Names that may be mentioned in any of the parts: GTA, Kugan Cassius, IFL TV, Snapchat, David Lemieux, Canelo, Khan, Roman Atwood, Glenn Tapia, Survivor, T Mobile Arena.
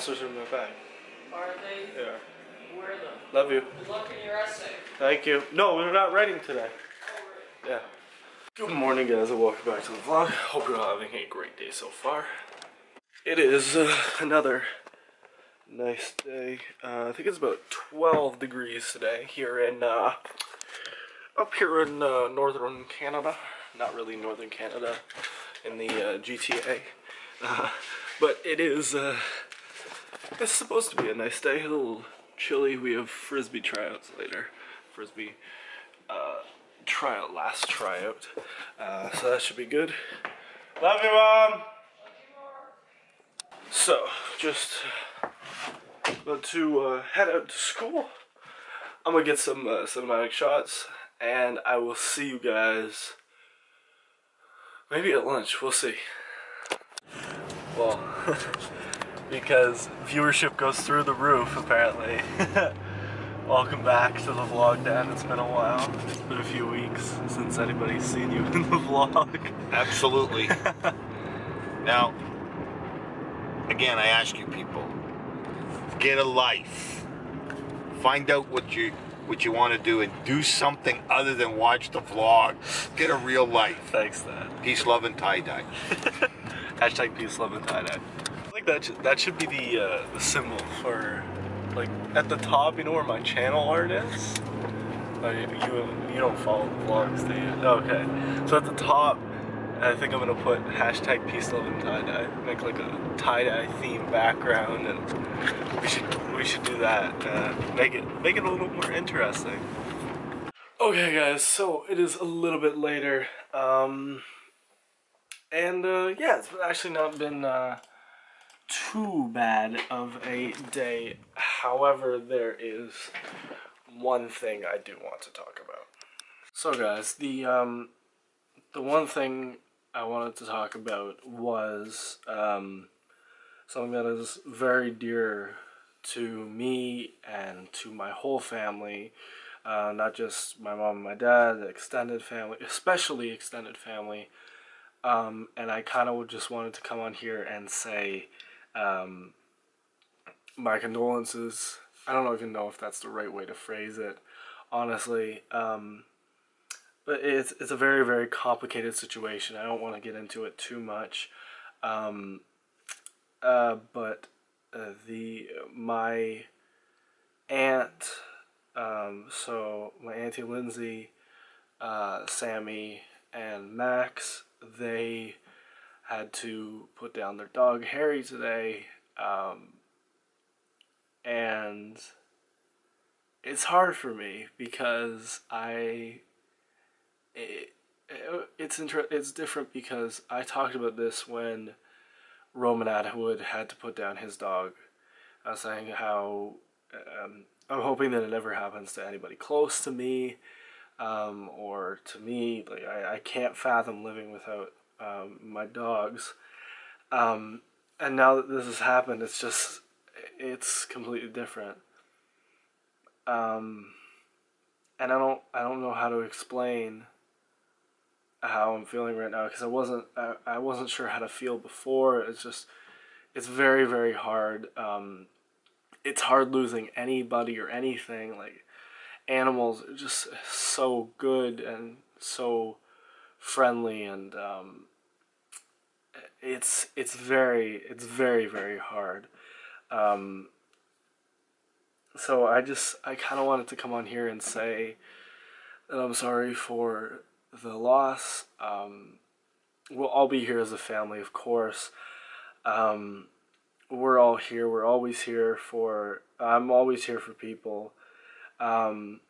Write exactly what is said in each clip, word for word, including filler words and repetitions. switching them back. Are they? Yeah. Wear them. Love you. Good luck in your essay. Thank you. No, we're not writing today. Oh, really? Yeah. Good morning, guys, and welcome back to the vlog. Hope you're all having a great day so far. It is uh, another nice day. Uh, I think it's about twelve degrees today here in uh, up here in uh, northern Canada. Not really northern Canada, in the uh, G T A. Uh, but it is. Uh, it's supposed to be a nice day. A little chilly. We have frisbee tryouts later. Frisbee. Uh, tryout, last tryout, uh, so that should be good. Love you, Mom! Love you, so, just about to uh, head out to school. I'm gonna get some uh, cinematic shots, and I will see you guys maybe at lunch, we'll see. Well, because viewership goes through the roof, apparently. Welcome back to the vlog, Dad. It's been a while. It's been a few weeks since anybody's seen you in the vlog. Absolutely. Now, again, I ask you people, get a life. Find out what you what you want to do and do something other than watch the vlog. Get a real life. Thanks, Dad. Peace, love, and tie-dye. Hashtag peace, love, and tie-dye. I think that should, that should be the, uh, the symbol for... Like, at the top, you know where my channel art is? Oh, you, you, you don't follow the vlogs, do you? Okay. So at the top, I think I'm going to put hashtag peace, love, and tie-dye. Make like a tie-dye theme background, and we should we should do that. Uh, make it make it a little more interesting. Okay, guys, so it is a little bit later. Um, and, uh, yeah, it's actually not been... Uh, too bad of a day. However, there is one thing I do want to talk about. So guys, the um the one thing I wanted to talk about was um something that is very dear to me and to my whole family, uh not just my mom and my dad, the extended family, especially extended family. Um and I kind of just wanted to come on here and say Um, my condolences. I don't even know if that's the right way to phrase it, honestly. Um, but it's it's a very, very complicated situation. I don't want to get into it too much. Um, uh, but uh, the my aunt, um, so my auntie Lindsay, uh, Sammy, and Max, they had to put down their dog Harry today, um, and it's hard for me because I it, it, it's inter it's different because I talked about this when Roman Atwood had to put down his dog. I was saying how um, I'm hoping that it never happens to anybody close to me, um, or to me. Like I, I can't fathom living without Um, my dogs, um, and now that this has happened, it's just, it's completely different, um, and I don't, I don't know how to explain how I'm feeling right now, because I wasn't, I, I wasn't sure how to feel before. It's just, it's very, very hard. Um, it's hard losing anybody or anything. Like, animals are just so good and so friendly, and um, it's it's very it's very very hard. Um, so I just I kind of wanted to come on here and say that I'm sorry for the loss. Um, we'll all be here as a family, of course. Um, we're all here. We're always here for. I'm always here for people, um,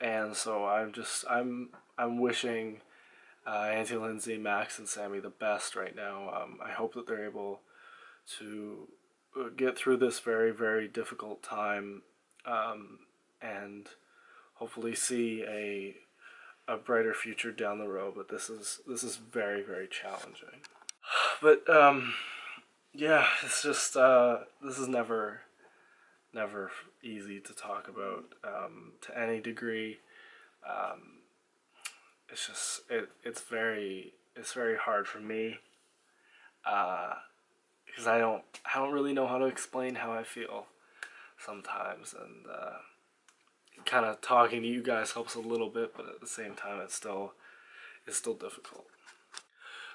and so I'm just I'm I'm wishing Uh, Auntie Lindsay, Max, and Sammy the best right now. Um, I hope that they're able to get through this very, very difficult time, um, and hopefully see a a brighter future down the road. But this is this is very, very challenging. But um, yeah, it's just uh, this is never never easy to talk about um, to any degree. Um, It's just it. It's very. It's very hard for me. Uh, because I don't I don't really know how to explain how I feel sometimes, and uh, kind of talking to you guys helps a little bit, but at the same time it's still it's still difficult.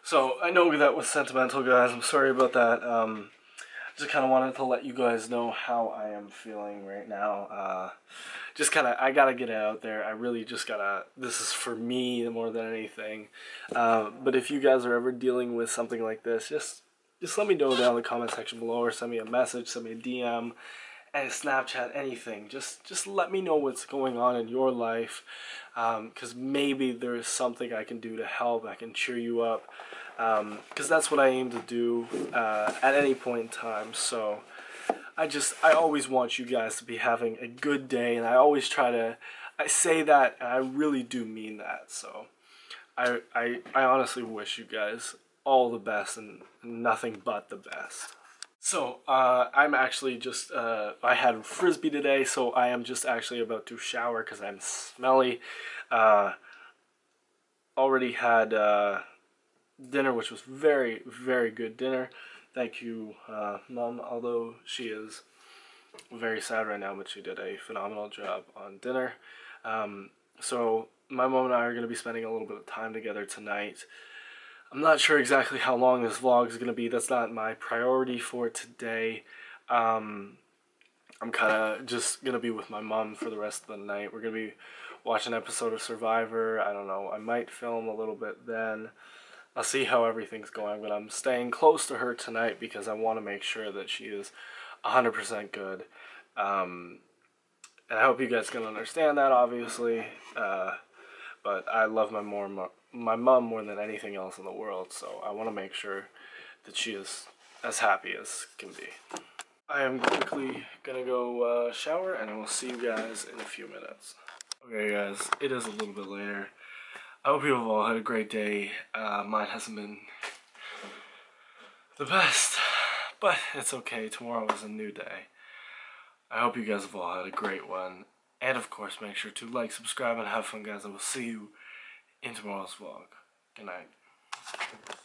So I know that was sentimental, guys. I'm sorry about that. Um, just kind of wanted to let you guys know how I am feeling right now. Uh, just kind of, I gotta get it out there. I really just gotta, this is for me more than anything. Uh, but if you guys are ever dealing with something like this, just, just let me know down in the comment section below, or send me a message, send me a D M, and Snapchat, anything. Just, just let me know what's going on in your life, because um, maybe there is something I can do to help. I can cheer you up, because um, that's what I aim to do uh, at any point in time. So I just, I always want you guys to be having a good day, and I always try to, I say that, and I really do mean that. So I, I, I honestly wish you guys all the best and nothing but the best. So, uh, I'm actually just, uh, I had Frisbee today, so I am just actually about to shower because I'm smelly. Uh, already had, uh, dinner, which was very, very good dinner. Thank you, uh, Mom, although she is very sad right now, but she did a phenomenal job on dinner. Um, so my mom and I are going to be spending a little bit of time together tonight. I'm not sure exactly how long this vlog is going to be. That's not my priority for today. Um, I'm kind of just going to be with my mom for the rest of the night. We're going to be watching an episode of Survivor. I don't know. I might film a little bit then. I'll see how everything's going, but I'm staying close to her tonight because I want to make sure that she is one hundred percent good. Um, and I hope you guys can understand that, obviously. Uh, but I love my mom. my mom more than anything else in the world, so I want to make sure that she is as happy as can be. I am quickly gonna go uh, shower, and I will see you guys in a few minutes. Okay guys, it is a little bit later. I hope you have all had a great day. Uh, mine hasn't been the best, but it's okay. Tomorrow is a new day. I hope you guys have all had a great one, and of course make sure to like, subscribe, and have fun, guys. I will see you in tomorrow's vlog. Good night.